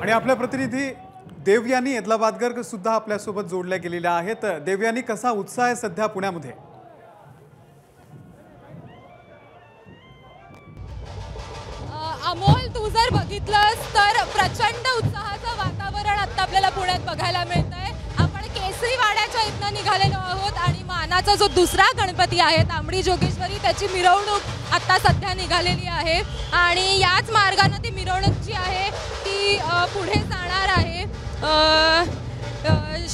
आणि आपला प्रतिनिधी देवयानी एदलाबादकर सुद्धा आपल्यासोबत जोडल्या गेलेल्या आहेत। देवयानी, कसा उत्साह आहे सध्या पुण्यामध्ये? अमोल, तू जर बघितलंस तर प्रचंड उत्साहाचं वातावरण आता आपल्याला पुण्यात बघायला मिळतं आहे। आपण केसरीवाड्याच्या इथं निघालेलो आहोत आणि मानाचा जो दुसरा गणपती आहे तांबडी जोगेश्वरी, त्याची मिरवणूक आता सध्या निघालेली आहे आणि याच मार्गाने ती मिरवणूक जी आहे ती पुढे जाणार आहे।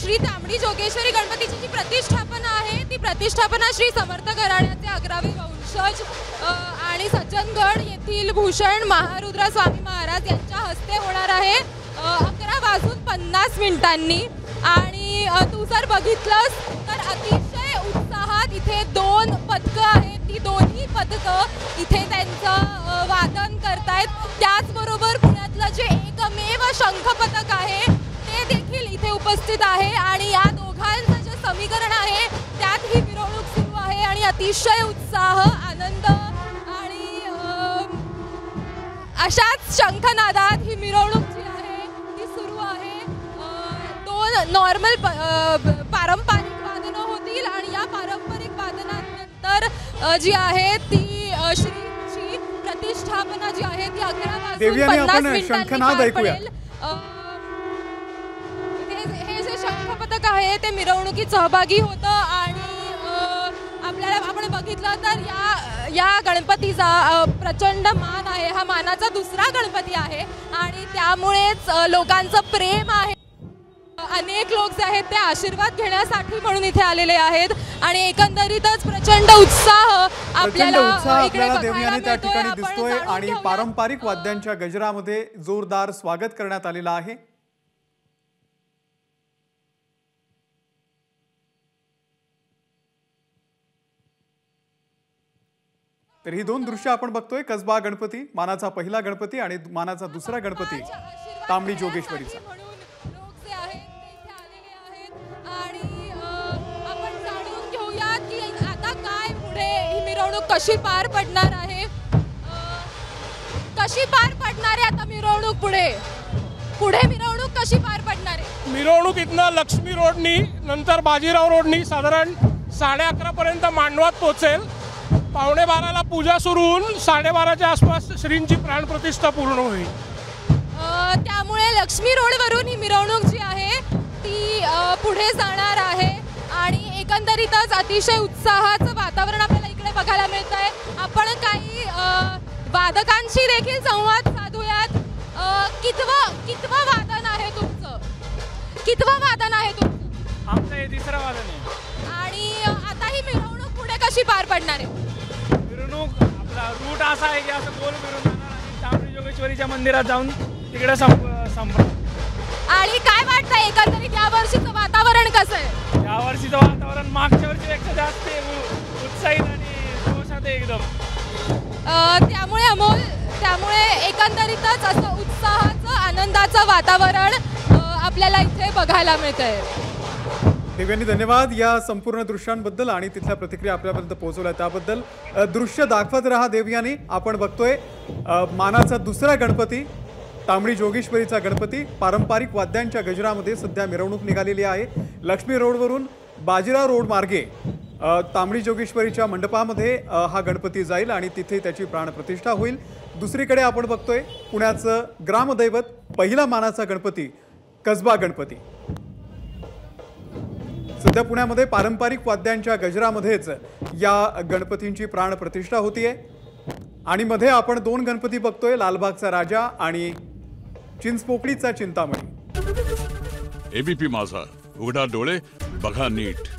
श्री तांबडी जोगेश्वरी गणपतीची जी प्रतिष्ठापना आहे ती प्रतिष्ठापना श्री समर्थ घराण्याचे 11वे वंशज आणि सज्जनगड येथील भूषण महारुद्रा स्वामी महाराज यांच्या हस्ते होणार आहे 11:50 मिनिटांनी। आणि तू जर बघितलंस तर अतिशय उत्साहात इथे दोन पथकं आहेत, ती दोन्ही पथकं इथे त्यांचं वादन करतायत। त्याचबरोबर पुण्यातलं जे एकमेव शंख पथक आहे ते देखील इथे उपस्थित आहे आणि या दोघांचं जे समीकरण आहे त्यात ही मिरवणूक सुरू आहे आणि अतिशय उत्साह, आनंद आणि अशाच शंखनादात ही मिरवणूक जी आहे ती सुरू आहे। दोन नॉर्मल पारंपरिक वादनं होतील आणि या पारंपरिक वादनानंतर जी आहे ती श्रीची प्रतिष्ठापना जी आहे ती 11:50 मिनिटांनी पडेल। शंखपथक आहे ते मिरवणुकीत सहभागी होतं आणि आपल्याला आपण बघितलं तर या गणपतीचा प्रचंड मान आहे, हा मानाचा दुसरा गणपती आहे आणि त्यामुळेच लोकांचं प्रेम आहे। अनेक लोक जे आहेत ते आशीर्वाद घेण्यासाठी म्हणून इथे आलेले आहेत आणि एकंदरीतच प्रचंड उत्साह आपल्याला देवयानी त्या ठिकाणी दिसतोय आणि पारंपरिक वाद्यांच्या गजरामध्ये जोरदार स्वागत करण्यात आलेलं आहे। तर ही दोन दृश्य आपण बघतोय, कसबा गणपती मानाचा पहिला गणपती आणि मानाचा दुसरा गणपती तांबडी जोगेश्वरीचा। आणि आपण जाणून घेऊयात की आता काय पुढे ही मिरवणूक कशी पार पडणार आहे, कशी पार पडणार आहे आता मिरवणूक पुढे मिरवणूक कशी पार पडणार आहे। मिरवणूक इथनं लक्ष्मी रोडनी नंतर बाजीराव रोडनी साधारण 11:30 पर्यंत मांडवात पोहोचेल। 11:45 पूजा सुरू होऊन 12:30च्या आसपास श्रींची प्राणप्रतिष्ठा पूर्ण होईल। त्यामुळे लक्ष्मी रोडवरून ही मिरवणूक जी आहे ती पुढे जाणार आहे आणि एकंदरीतच अतिशय उत्साहाचं वातावरण आपल्याला इकडे बघायला मिळतं आहे। आपण काही वादकांशी देखील संवाद साधूयात। कितवं वादन आहे तुमचं? आमचं हे तिसरं वादन आहे। आणि आता ही मिरवणूक पुढे कशी पार पडणार आहे? रूट असा आहे की असं गोल फिरून जाणार आणि तांबडी जोगेश्वरीच्या मंदिरात जाऊन तिकडे संपणार। आणि काय वाटतंय एकंदरीत यावर्षीचं वातावरण कसं आहे? यावर्षीचं वातावरण मागच्या वर्षीपेक्षा जास्त उत्साहित आणि जोशात एकदम। त्यामुळे अमोल, एकंदरीतच असं उत्साहाचं, आनंदाचं वातावरण आपल्याला इथे बघायला मिळतंय। देवयानी, धन्यवाद या संपूर्ण दृश्यांबद्दल आणि तिथल्या प्रतिक्रिया आपल्यापर्यंत पोहोचवल्या त्याबद्दल। दृश्य दाखवत राहा देवयानी। आपण बघतोय मानाचा दुसरा गणपती तांबडी जोगेश्वरीचा गणपती, पारंपरिक वाद्यांच्या गजरामध्ये सध्या मिरवणूक निघालेली आहे। लक्ष्मी रोडवरून बाजीराव रोड मार्गे तांबडी जोगेश्वरीच्या मंडपामध्ये हा गणपती जाईल आणि तिथे त्याची प्राणप्रतिष्ठा होईल। दुसरीकडे आपण बघतोय पुण्याचं ग्रामदैवत, पहिला मानाचा गणपती कसबा गणपती। सध्या पुण्यामध्ये पारंपरिक वाद्यांच्या गजरामध्येच या गणपतींची प्राणप्रतिष्ठा होतीये आणि मध्ये आपण दोन गणपती बघतोय, लालबागचा राजा आणि चिंचपोकळीचा चिंतामणी। ABP माझा, उघडा डोळे बघा नीट।